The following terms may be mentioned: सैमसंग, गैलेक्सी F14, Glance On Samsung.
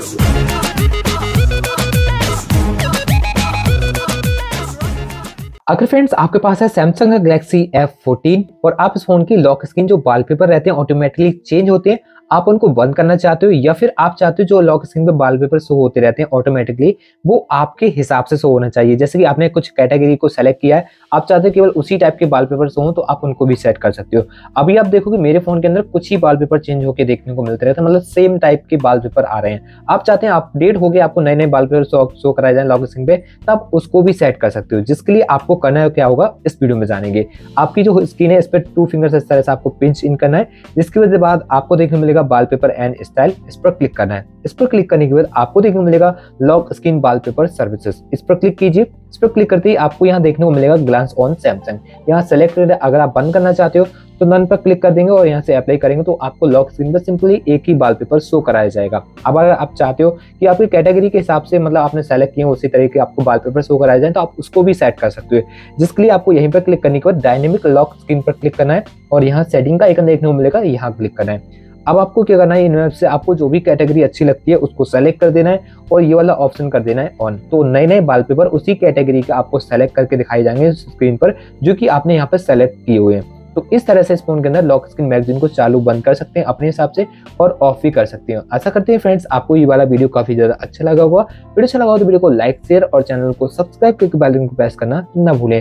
अगर फ्रेंड्स आपके पास है सैमसंग का गैलेक्सी F14 और आप इस फोन की लॉक स्क्रीन जो वॉलपेपर रहते हैं ऑटोमेटिकली चेंज होते हैं, आप उनको बंद करना चाहते हो या फिर आप चाहते हो जो लॉक स्क्रीन पे वॉलपेपर शो होते रहते हैं ऑटोमेटिकली वो आपके हिसाब से शो होना चाहिए। जैसे कि आपने कुछ कैटेगरी को सेलेक्ट किया है, आप चाहते हो केवल उसी टाइप के वॉलपेपर शो हो, तो आप उनको भी सेट कर सकते हो। अभी आप देखोगे मेरे फोन के अंदर कुछ ही वॉलपेपर चेंज होकर देखने को मिलते रहते हैं, मतलब सेम टाइप के वॉलपेपर आ रहे हैं। आप चाहते हैं अपडेट हो गए, आपको नए नए वॉलपेपर शो कराए जाए लॉक स्क्रीन पे, तो आप उसको भी सेट कर सकते हो, जिसके लिए आपको करना है क्या होगा इस वीडियो में जानेंगे। आपकी जो स्क्रीन है इस पर 2 फिंगर्स इस तरह से आपको पिंच इन करना है, जिसके वजह से बाद आपको देखने को मिलेगा वॉलपेपर एंड स्टाइल, इस पर क्लिक करना है। इस पर क्लिक करने के बाद आपको देखने को मिलेगा लॉक स्क्रीन वॉलपेपर सर्विसेज, इस पर क्लिक कीजिए। इस पर क्लिक करते ही आपको यहां देखने को मिलेगा ग्लांस ऑन सैमसंग, यहां सेलेक्ट करें। अगर आप बंद करना चाहते हो तो नन पर क्लिक कर देंगे और यहां से अप्लाई करेंगे तो आपको लॉक स्क्रीन पर सिंपली एक ही वॉलपेपर शो कराया जाएगा। अब अगर आप चाहते हो कि आपकी कैटेगरी के हिसाब से मतलब आपने सेलेक्ट किए उसी तरह के आपको वॉलपेपर शो कराया जाए, तो आप उसको भी सेट कर सकते हो, जिसके लिए आपको यहीं पर क्लिक करने के बाद डायनेमिक लॉक स्क्रीन पर क्लिक करना है और यहाँ सेटिंग का आइकन देखने को मिलेगा, यहाँ क्लिक करना है। अब आपको क्या करना है, इनमें से आपको जो भी कैटेगरी अच्छी लगती है उसको सेलेक्ट कर देना है और ये वाला ऑप्शन कर देना है ऑन, तो नए नए वॉलपेपर उसी कैटेगरी का आपको सेलेक्ट करके दिखाई जाएंगे स्क्रीन पर जो कि आपने यहाँ पर सेलेक्ट किए हुए हैं। तो इस तरह से इस फोन के अंदर लॉक स्क्रीन मैगजीन को चालू बंद कर सकते हैं अपने हिसाब से और ऑफ भी कर सकते हैं। आशा करते हैं फ्रेंड्स आपको ये वाला वीडियो काफी ज्यादा अच्छा लगा होगा। वीडियो अच्छा लगा हो तो वीडियो को लाइक, शेयर और चैनल को सब्सक्राइब करके बेल आइकन को प्रेस करना ना भूलें।